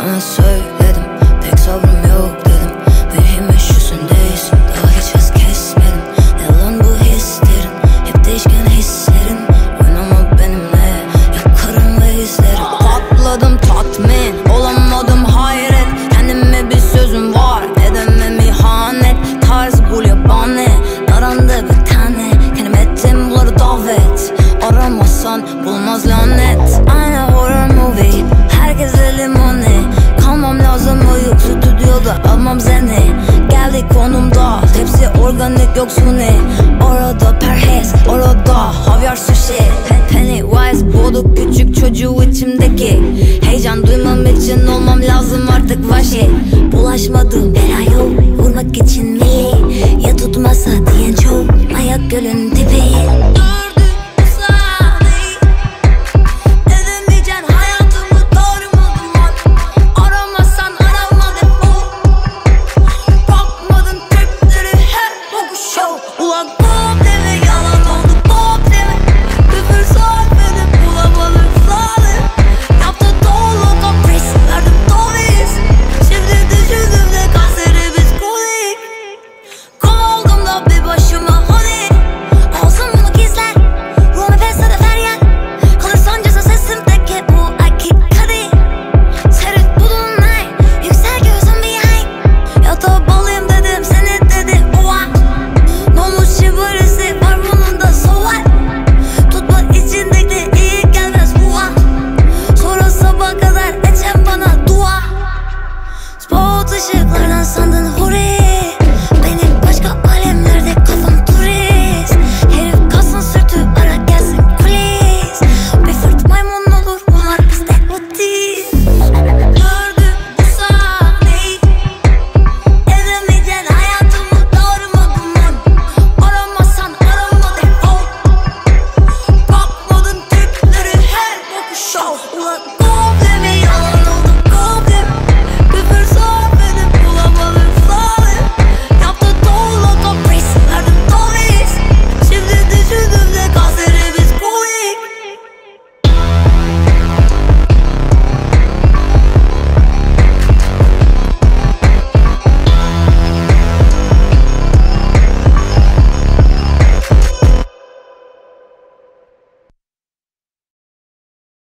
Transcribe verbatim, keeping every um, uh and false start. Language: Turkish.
Sana söyledim, pek sabrım yok dedim. Vehim eşisindeyiz, daha hiç hız kesmedim. Yalan bu hislerin, hep değişken hislerin. Oynama benimle, yakarım ve izlerim. Patladım tatmin, olamadım hayret. Kendime bir sözüm var, edemem ihanet. Tarz bul yabani, darandı bir tane. Kendim ettim bunları davet. Aramasan bulmaz lanet. Aynı horror movie, herkese limoni. Almam seni, geldik konumda. Tepsi organik yok suni. Orada perhes, orada havyar sushi. Pennywise boğdu küçük çocuğu içimdeki. Heyecan duymam için olmam lazım artık vahşi. Bulaşmadım belaya vurmak için mi? Ya tutmasa diyen çoğu, ayak gölün dibi.